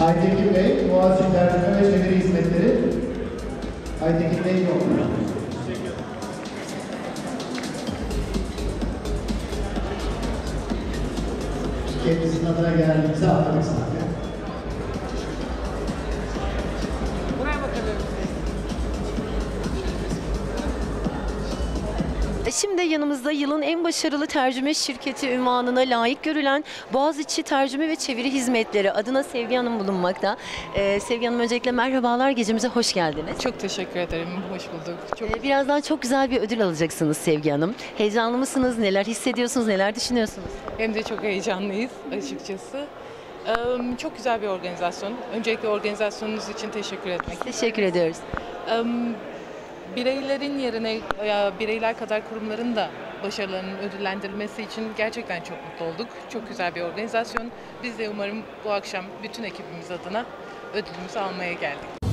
Aytekin Bey, Boğaziçi Tercüme ve Çeviri Hizmetleri. Aytekin Bey yok. Kendisinin adına geldiğimizi atladık zaten. Buraya bakalım. Şimdi yanımızda yılın en başarılı tercüme şirketi ünvanına layık görülen Boğaziçi Tercüme ve Çeviri Hizmetleri adına Sevgi Hanım bulunmakta. Sevgi Hanım, öncelikle merhabalar, gecemize hoş geldiniz. Çok teşekkür ederim, hoş bulduk. Birazdan çok güzel bir ödül alacaksınız Sevgi Hanım. Heyecanlı mısınız, neler hissediyorsunuz, neler düşünüyorsunuz? Hem de çok heyecanlıyız açıkçası. Çok güzel bir organizasyon. Öncelikle organizasyonunuz için teşekkür etmek istiyorum. Teşekkür ediyoruz. Bireylerin yerine, bireyler kadar kurumların da başarılarının ödüllendirilmesi için gerçekten çok mutlu olduk. Çok güzel bir organizasyon. Biz de umarım bu akşam bütün ekibimiz adına ödülümüzü almaya geldik.